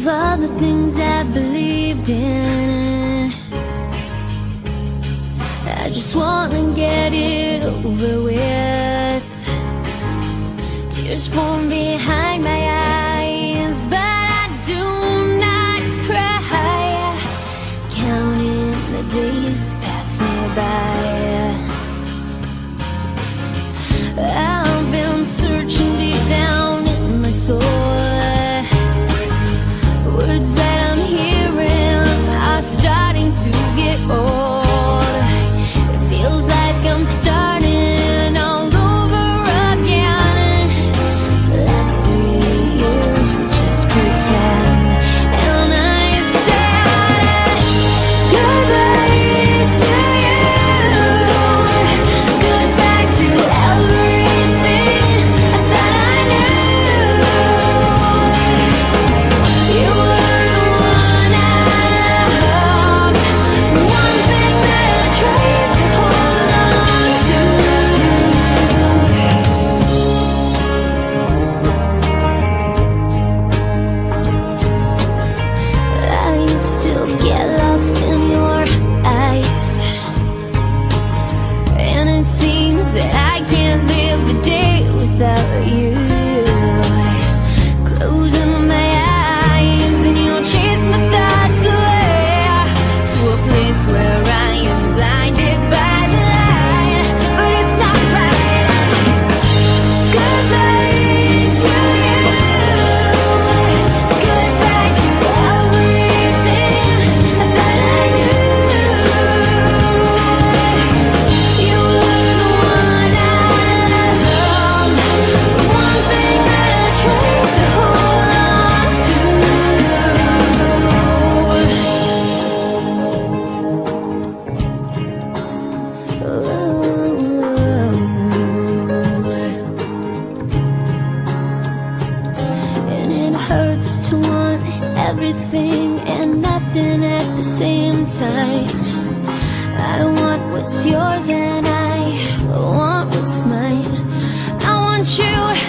of all the things I believed in, I just wanna get it over with. Tears form behind my eyes, but I do not cry, counting the days that pass me by. I've been searching deep down in my soul. What's yours and I want what's mine. I want you.